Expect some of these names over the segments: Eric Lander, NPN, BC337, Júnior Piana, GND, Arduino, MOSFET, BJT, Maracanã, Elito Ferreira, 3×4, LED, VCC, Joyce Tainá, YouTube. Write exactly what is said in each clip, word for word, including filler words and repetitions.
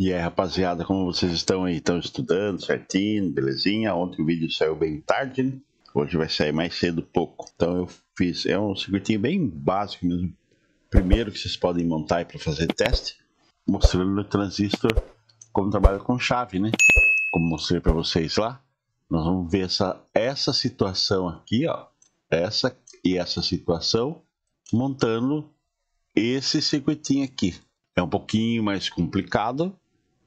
E aí, rapaziada, como vocês estão aí? Estão estudando certinho, belezinha? Ontem o vídeo saiu bem tarde, né? Hoje vai sair mais cedo pouco. Então eu fiz, é um circuitinho bem básico mesmo. Primeiro que vocês podem montar aí para fazer teste. Mostrando no transistor como trabalha com chave, né? Como mostrei para vocês lá. Nós vamos ver essa, essa situação aqui, ó. Essa e essa situação montando esse circuitinho aqui. É um pouquinho mais complicado,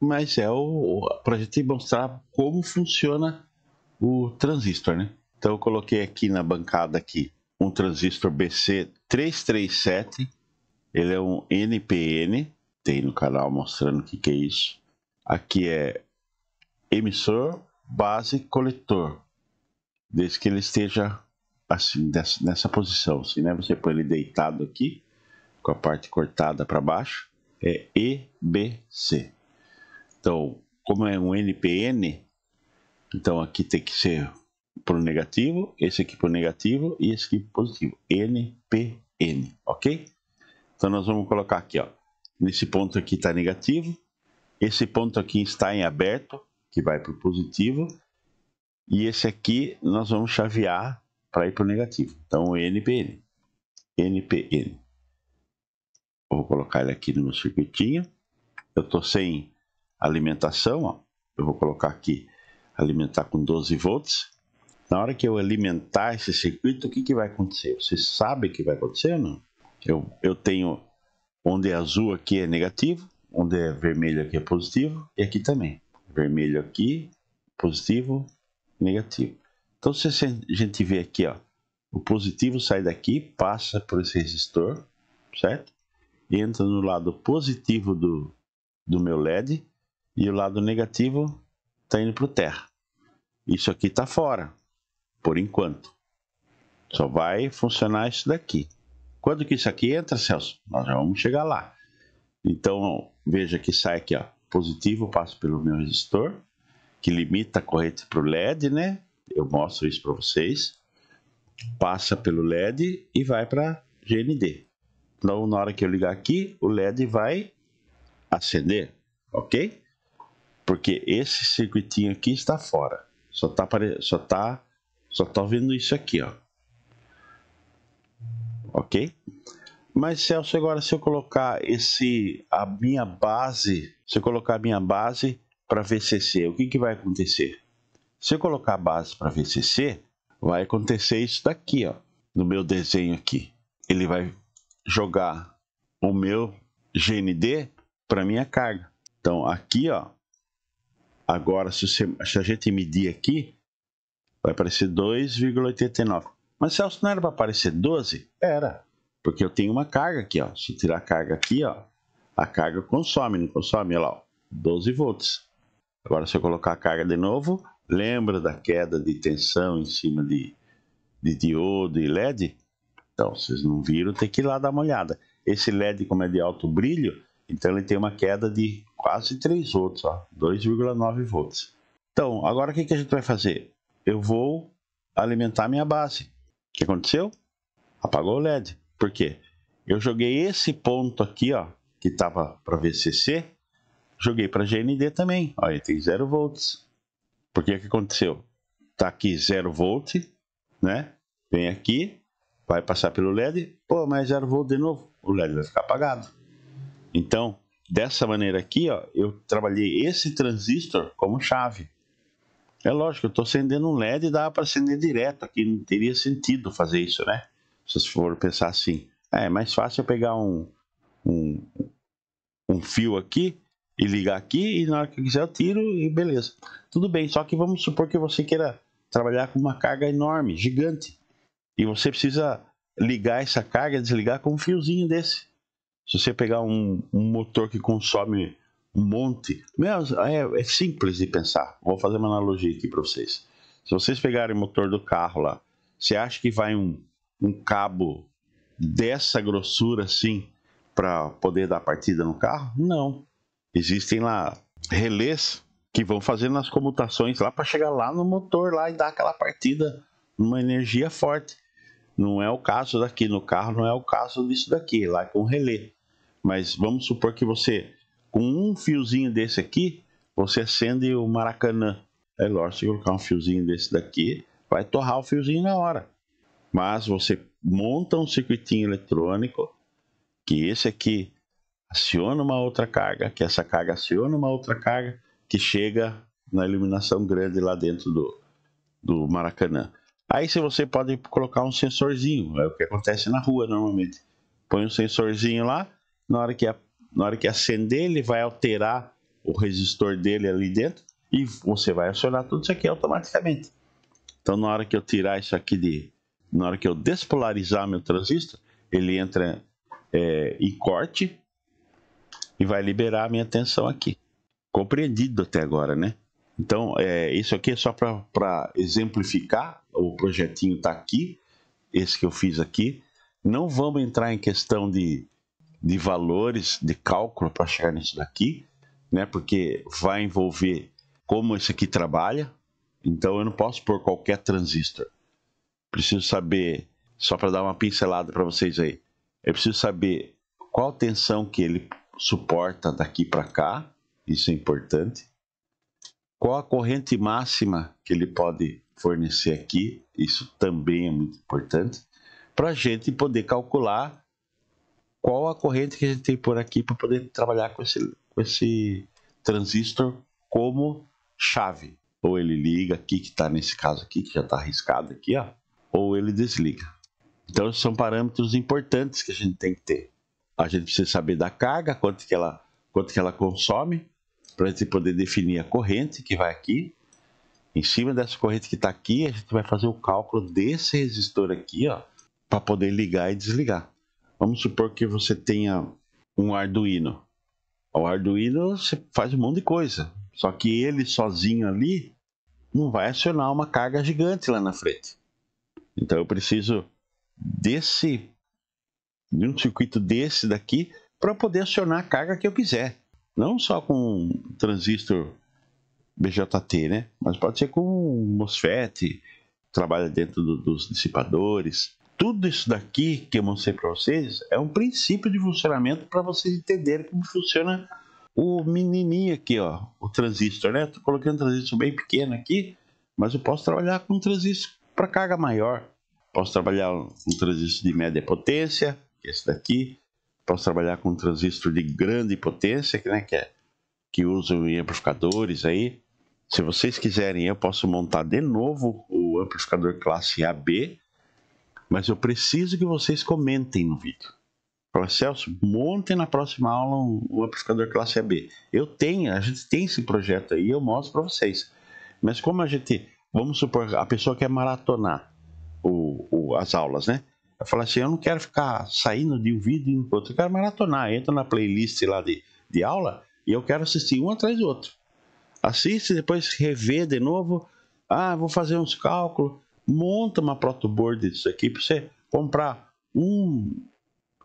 mas é o, o para a gente mostrar como funciona o transistor, né? Então eu coloquei aqui na bancada aqui um transistor B C três três sete, ele é um N P N, tem no canal mostrando o que, que é isso. Aqui é emissor, base, coletor, desde que ele esteja assim, dessa, nessa posição, assim, né? Você põe ele deitado aqui, com a parte cortada para baixo, é E B C. Então, como é um N P N, então aqui tem que ser para o negativo, esse aqui para o negativo e esse aqui para o positivo, N P N, ok? Então nós vamos colocar aqui, ó, nesse ponto aqui está negativo, esse ponto aqui está em aberto, que vai para o positivo, e esse aqui nós vamos chavear para ir para o negativo, então N P N, N P N. Vou colocar ele aqui no meu circuitinho, eu estou sem alimentação, ó. Eu vou colocar aqui, alimentar com doze volts, Na hora que eu alimentar esse circuito, o que, que vai acontecer? Vocês sabem o que vai acontecer ou não? Eu, eu tenho, onde é azul aqui é negativo, onde é vermelho aqui é positivo, e aqui também. Vermelho aqui, positivo, negativo. Então se a gente vê aqui, ó, o positivo sai daqui, passa por esse resistor, certo? E entra no lado positivo do, do meu L E D, e o lado negativo está indo para o terra. Isso aqui está fora. Por enquanto, só vai funcionar isso daqui. Quando que isso aqui entra, Celso? Nós já vamos chegar lá. Então, veja que sai aqui, ó, positivo, passo pelo meu resistor, que limita a corrente para o L E D, né? Eu mostro isso para vocês. Passa pelo L E D e vai para G N D. Então, na hora que eu ligar aqui, o L E D vai acender, ok? Porque esse circuitinho aqui está fora. Só tá apare... só tá Só tá vendo isso aqui, ó. Ok? Mas, Celso, agora se eu colocar esse, a minha base, se eu colocar a minha base para V C C, o que, que vai acontecer? Se eu colocar a base para V C C, vai acontecer isso daqui, ó. No meu desenho aqui. Ele vai jogar o meu G N D para minha carga. Então, aqui, ó. Agora, se, você, se a gente medir aqui, vai aparecer dois vírgula oitenta e nove. Mas, Celso, não era para aparecer doze? Era. Porque eu tenho uma carga aqui, ó. Se eu tirar a carga aqui, ó, a carga consome, não consome? Olha lá, ó, doze volts. Agora, se eu colocar a carga de novo, lembra da queda de tensão em cima de, de diodo e L E D? Então, vocês não viram, tem que ir lá dar uma olhada. Esse L E D, como é de alto brilho, então ele tem uma queda de quase três volts, ó, dois vírgula nove volts. Então, agora o que, que a gente vai fazer? Eu vou alimentar minha base. O que aconteceu? Apagou o L E D. Por quê? Eu joguei esse ponto aqui, ó, que estava para V C C, joguei para G N D também. Olha, tem zero volts. Por que que aconteceu? Tá aqui zero volt, né? Vem aqui, vai passar pelo L E D. Pô, mas zero volt de novo, o L E D vai ficar apagado. Então, dessa maneira aqui, ó, eu trabalhei esse transistor como chave. É lógico, eu estou acendendo um L E D e dá para acender direto aqui, não teria sentido fazer isso, né? Se vocês forem pensar assim, é mais fácil eu pegar um, um, um fio aqui e ligar aqui e na hora que eu quiser eu tiro e beleza. Tudo bem, só que vamos supor que você queira trabalhar com uma carga enorme, gigante. E você precisa ligar essa carga e desligar com um fiozinho desse. Se você pegar um, um motor que consome um monte, é, é simples de pensar. Vou fazer uma analogia aqui para vocês. Se vocês pegarem o motor do carro lá, você acha que vai um, um cabo dessa grossura assim para poder dar partida no carro? Não. Existem lá relés que vão fazendo as comutações lá para chegar lá no motor lá e dar aquela partida numa energia forte. Não é o caso daqui no carro, não é o caso disso daqui, lá com relé. Mas vamos supor que você com um fiozinho desse aqui, você acende o Maracanã. É lógico, se colocar um fiozinho desse daqui, vai torrar o fiozinho na hora. Mas você monta um circuitinho eletrônico, que esse aqui aciona uma outra carga, que essa carga aciona uma outra carga, que chega na iluminação grande lá dentro do, do Maracanã. Aí se você pode colocar um sensorzinho, é o que acontece na rua normalmente. Põe um sensorzinho lá, na hora que, a, na hora que acender ele vai alterar o resistor dele ali dentro e você vai acionar tudo isso aqui automaticamente. Então na hora que eu tirar isso aqui, de, na hora que eu despolarizar meu transistor, ele entra é, em corte e vai liberar a minha tensão aqui. Compreendido até agora, né? Então é, isso aqui é só para exemplificar, o projetinho está aqui, esse que eu fiz aqui. Não vamos entrar em questão de, de valores, de cálculo para chegar nisso daqui, né? Porque vai envolver como esse aqui trabalha, então eu não posso pôr qualquer transistor. Preciso saber, só para dar uma pincelada para vocês aí, eu preciso saber qual tensão que ele suporta daqui para cá, isso é importante. Qual a corrente máxima que ele pode fornecer aqui, isso também é muito importante, para a gente poder calcular qual a corrente que a gente tem por aqui para poder trabalhar com esse, com esse transistor como chave. Ou ele liga aqui, que está nesse caso aqui, que já está arriscado aqui, ó, ou ele desliga. Então são parâmetros importantes que a gente tem que ter. A gente precisa saber da carga, quanto que ela, quanto que ela consome, para a gente poder definir a corrente que vai aqui. Em cima dessa corrente que está aqui, a gente vai fazer o cálculo desse resistor aqui, ó, para poder ligar e desligar. Vamos supor que você tenha um Arduino. O Arduino você faz um monte de coisa, só que ele sozinho ali não vai acionar uma carga gigante lá na frente. Então eu preciso desse, de um circuito desse daqui para poder acionar a carga que eu quiser. Não só com um transistor B J T, né? Mas pode ser com um MOSFET, trabalha dentro do, dos dissipadores. Tudo isso daqui que eu mostrei para vocês é um princípio de funcionamento para vocês entenderem como funciona o menininho aqui, ó, o transistor, né? Estou colocando um transistor bem pequeno aqui, mas eu posso trabalhar com um transistor para carga maior. Posso trabalhar um transistor de média potência, esse daqui. Posso trabalhar com um transistor de grande potência, né? Que, é, que usam em amplificadores aí. Se vocês quiserem, eu posso montar de novo o amplificador classe A B. Mas eu preciso que vocês comentem no vídeo. Fala, Celso, montem na próxima aula um, um amplificador classe A B. Eu tenho, a gente tem esse projeto aí, eu mostro para vocês. Mas como a gente, vamos supor, a pessoa quer maratonar o, o, as aulas, né? Ela fala assim, eu não quero ficar saindo de um vídeo em outro, eu quero maratonar. Entra na playlist lá de, de aula e eu quero assistir um atrás do outro. Assiste, depois revê de novo. Ah, vou fazer uns cálculos. Monta uma protoboard disso aqui para você comprar um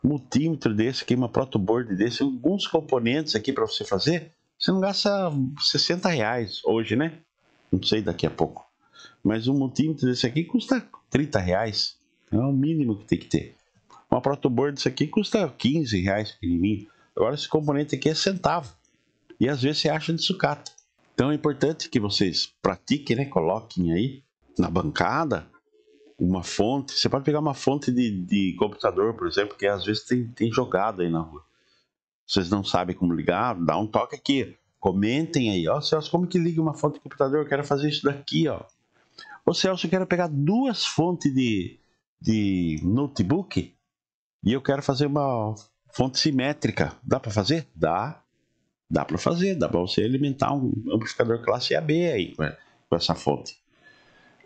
multímetro desse aqui, uma protoboard desse, alguns componentes aqui para você fazer. Você não gasta sessenta reais hoje, né? Não sei daqui a pouco. Mas um multímetro desse aqui custa trinta reais. É o mínimo que tem que ter. Uma protoboard desse aqui custa quinze reais pequenininho. Agora esse componente aqui é centavo. E às vezes você acha de sucata. Então é importante que vocês pratiquem, né? Coloquem aí na bancada uma fonte. Você pode pegar uma fonte de, de computador, por exemplo, que às vezes tem, tem jogado aí na rua, vocês não sabem como ligar, dá um toque aqui, comentem aí, ó, Celso, como que liga uma fonte de computador? Eu quero fazer isso daqui, ó. Ô Celso, eu quero pegar duas fontes de, de notebook e eu quero fazer uma fonte simétrica, dá para fazer? Dá, dá para fazer, dá para você alimentar um amplificador classe A B aí com essa fonte.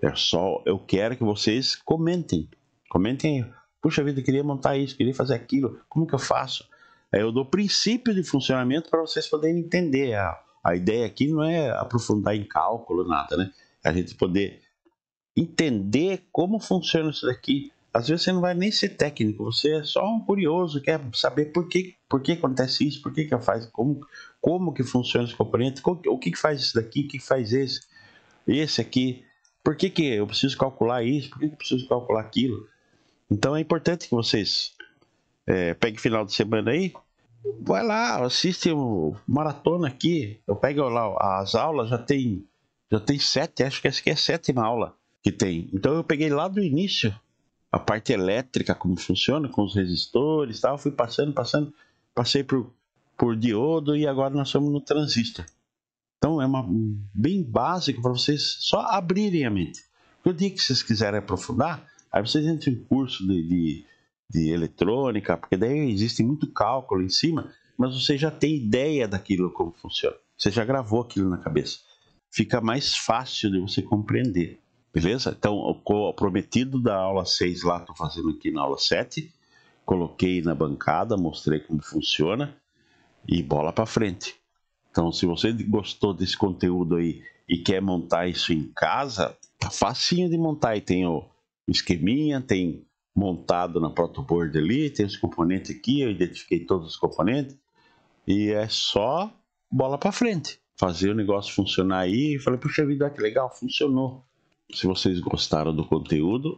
É só, eu quero que vocês comentem, comentem, puxa vida, eu queria montar isso, queria fazer aquilo, como que eu faço? Aí eu dou princípio de funcionamento para vocês poderem entender. A, a ideia aqui não é aprofundar em cálculo, nada, né? A gente poder entender como funciona isso daqui. Às vezes você não vai nem ser técnico, você é só um curioso, quer saber por que, por que acontece isso, por que que eu faço, como, como que funciona esse componente, como, o que que faz isso daqui, o que que faz esse, esse aqui. Por que que eu preciso calcular isso? Por que que eu preciso calcular aquilo? Então é importante que vocês é, peguem final de semana aí vai lá, assiste o maratona aqui. Eu pego lá as aulas, já tem, já tem sete, acho que essa aqui é a sétima aula que tem. Então eu peguei lá do início a parte elétrica, como funciona, com os resistores e tal. Fui passando, passando, passei por, por diodo e agora nós estamos no transistor. Então é uma, bem básico para vocês só abrirem a mente. O dia que vocês quiserem aprofundar, aí vocês entram em curso de, de, de eletrônica, porque daí existe muito cálculo em cima, mas você já tem ideia daquilo como funciona. Você já gravou aquilo na cabeça. Fica mais fácil de você compreender. Beleza? Então, o prometido da aula seis lá, estou fazendo aqui na aula sete. Coloquei na bancada, mostrei como funciona e bola para frente. Então, se você gostou desse conteúdo aí e quer montar isso em casa, tá facinho de montar. E tem o esqueminha, tem montado na protoboard ali, tem os componentes aqui, eu identifiquei todos os componentes. E é só bola para frente. Fazer o negócio funcionar aí. Falei, puxa vida, que legal, funcionou. Se vocês gostaram do conteúdo,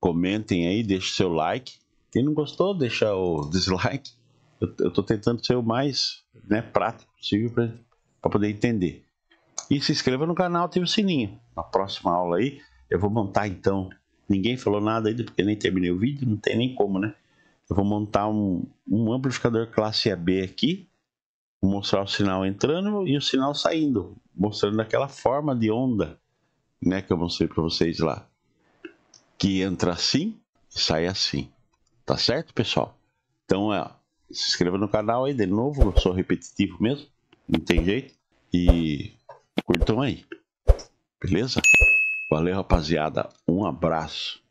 comentem aí, deixe seu like. Quem não gostou, deixa o dislike. Eu, eu tô tentando ser o mais, né, prático possível para poder entender. E se inscreva no canal, ative o sininho. Na próxima aula aí, eu vou montar então. Ninguém falou nada ainda, porque nem terminei o vídeo, não tem nem como, né? Eu vou montar um, um amplificador classe A B aqui. Vou mostrar o sinal entrando e o sinal saindo. Mostrando aquela forma de onda, né, que eu mostrei para vocês lá, que entra assim e sai assim, tá certo, pessoal? Então é, se inscreva no canal aí de novo, eu sou repetitivo mesmo, não tem jeito, e curtam aí, beleza? Valeu, rapaziada, um abraço.